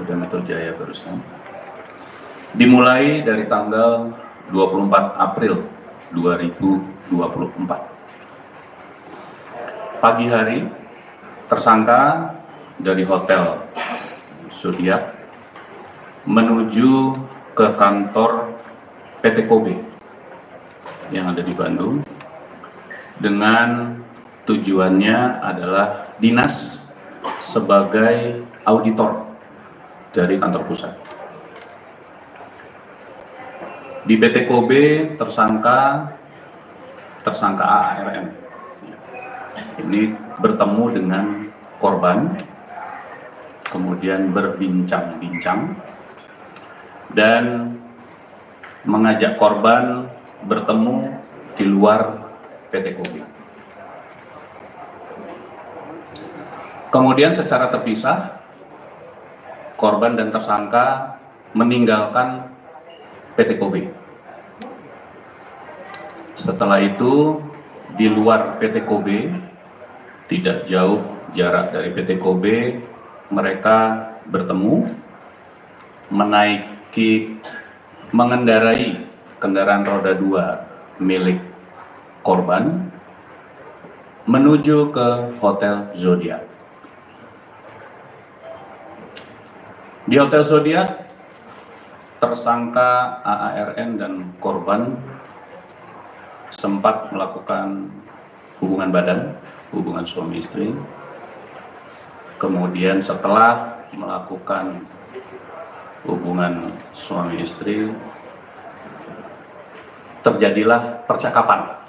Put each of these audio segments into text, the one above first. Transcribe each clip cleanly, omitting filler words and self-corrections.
Polda Metro Jaya barusan, dimulai dari tanggal 24 April 2024. Pagi hari, tersangka dari Hotel Zodiac menuju ke kantor PT Kobe yang ada di Bandung dengan tujuannya adalah dinas sebagai auditor dari kantor pusat. Di PT Kobe tersangka AARN ini bertemu dengan korban, kemudian berbincang-bincang dan mengajak korban bertemu di luar PT Kobe. Kemudian secara terpisah, korban dan tersangka meninggalkan PT Kobe. Setelah itu, di luar PT Kobe, tidak jauh jarak dari PT Kobe, mereka bertemu, mengendarai kendaraan roda 2 milik korban menuju ke Hotel Zodiac. Di Hotel Zodiac, tersangka AARN dan korban sempat melakukan hubungan badan, hubungan suami istri. Kemudian setelah melakukan hubungan suami istri, terjadilah percakapan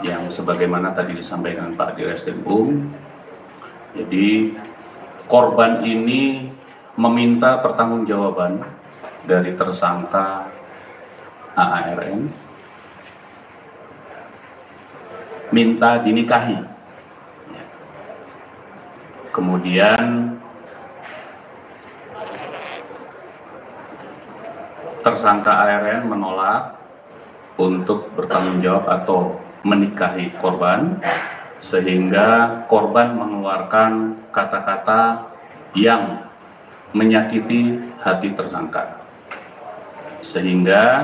yang sebagaimana tadi disampaikan Pak Direskrim Bung. Jadi korban ini meminta pertanggungjawaban dari tersangka AARN, minta dinikahi. Kemudian tersangka ARN menolak untuk bertanggung jawab atau menikahi korban, sehingga korban mengeluarkan kata-kata yang menyakiti hati tersangka, sehingga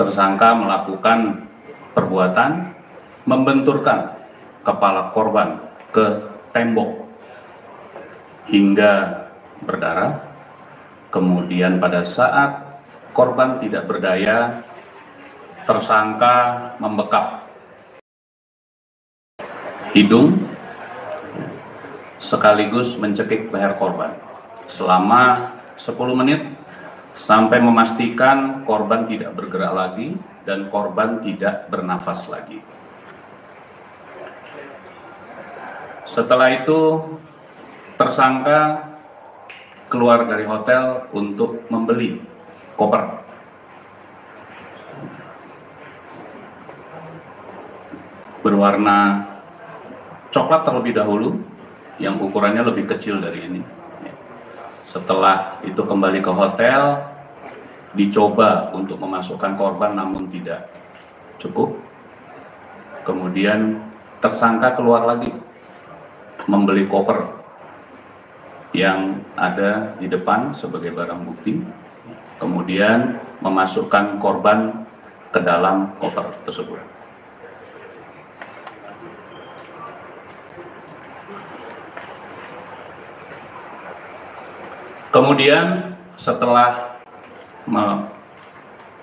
tersangka melakukan perbuatan membenturkan kepala korban ke tembok hingga berdarah. Kemudian pada saat korban tidak berdaya, tersangka membekap hidung sekaligus mencekik leher korban selama 10 menit sampai memastikan korban tidak bergerak lagi dan korban tidak bernafas lagi. Setelah itu, tersangka keluar dari hotel untuk membeli koper. Berwarna coklat terlebih dahulu, yang ukurannya lebih kecil dari ini. Setelah itu kembali ke hotel, dicoba untuk memasukkan korban namun tidak cukup. Kemudian tersangka keluar lagi, membeli koper yang ada di depan sebagai barang bukti, kemudian memasukkan korban ke dalam koper tersebut. Kemudian setelah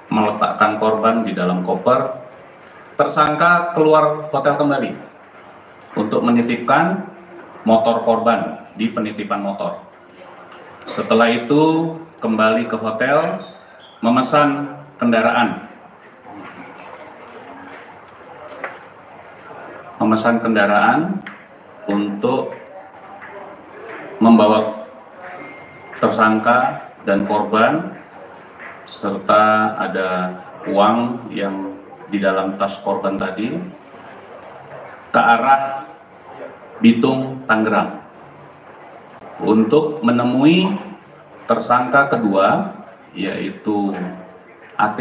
meletakkan korban di dalam koper, tersangka keluar hotel kembali untuk menitipkan motor korban di penitipan motor. Setelah itu kembali ke hotel, memesan kendaraan. Memesan kendaraan untuk membawa tersangka dan korban, serta ada uang yang di dalam tas korban tadi, ke arah Bitung Tangerang untuk menemui tersangka kedua, yaitu AT,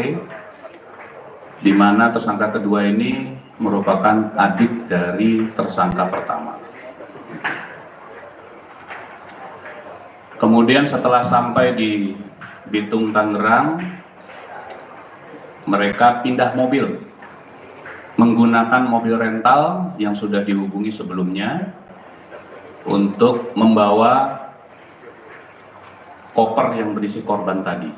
di mana tersangka kedua ini merupakan adik dari tersangka pertama. Kemudian setelah sampai di Bitung Tangerang, mereka pindah mobil menggunakan mobil rental yang sudah dihubungi sebelumnya untuk membawa koper yang berisi korban tadi.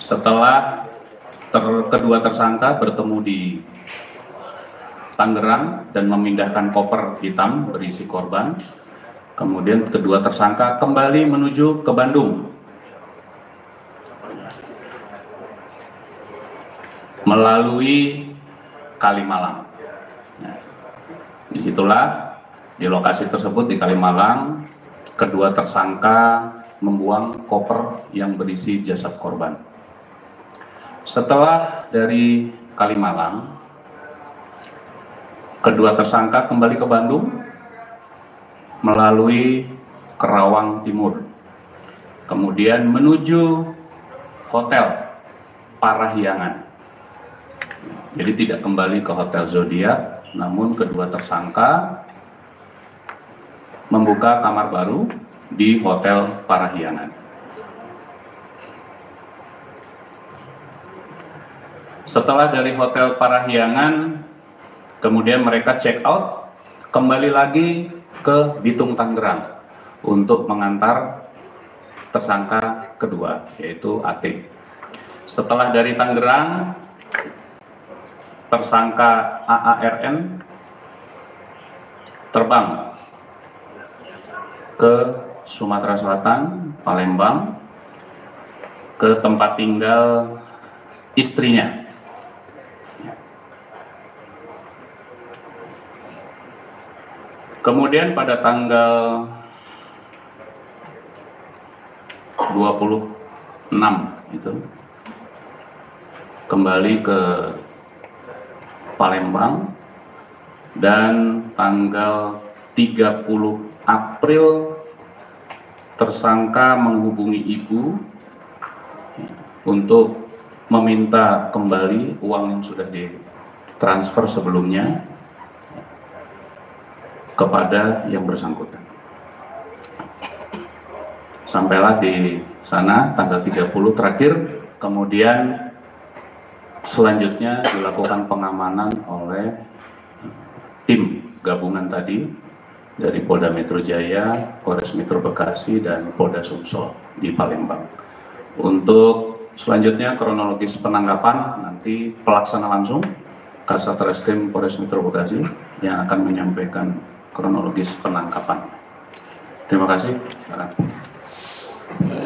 Setelah kedua tersangka bertemu di Tangerang dan memindahkan koper hitam berisi korban, kemudian kedua tersangka kembali menuju ke Bandung melalui Kalimalang. Nah, disitulah di lokasi tersebut di Kalimalang, kedua tersangka membuang koper yang berisi jasad korban. Setelah dari Kalimalang, kedua tersangka kembali ke Bandung melalui Kerawang Timur, kemudian menuju Hotel Parahyangan. Jadi tidak kembali ke Hotel Zodiac, namun kedua tersangka membuka kamar baru di Hotel Parahyangan. Setelah dari Hotel Parahyangan, kemudian mereka check out, kembali lagi ke Bitung Tangerang untuk mengantar tersangka kedua, yaitu AT. Setelah dari Tangerang, tersangka AARN terbang ke Sumatera Selatan, Palembang, ke tempat tinggal istrinya. Kemudian pada tanggal 26 itu kembali ke Palembang, dan tanggal 30 April tersangka menghubungi ibu untuk meminta kembali uang yang sudah ditransfer sebelumnya kepada yang bersangkutan. Sampailah di sana tanggal 30 terakhir, kemudian selanjutnya dilakukan pengamanan oleh tim gabungan tadi dari Polda Metro Jaya, Polres Metro Bekasi, dan Polda Sumsel di Palembang. Untuk selanjutnya kronologis penangkapan, nanti pelaksana langsung Kasatreskrim Polres Metro Bekasi yang akan menyampaikan kronologis penangkapan. Terima kasih. Silakan.